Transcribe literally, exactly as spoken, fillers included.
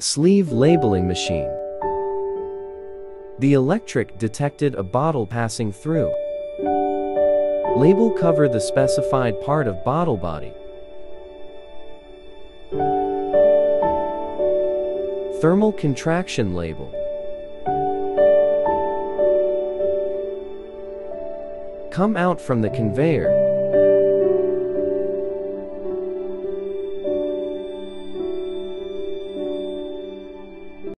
Sleeve labeling machine. The electric detected a bottle passing through. Label cover the specified part of bottle body. Thermal contraction label. Come out from the conveyor.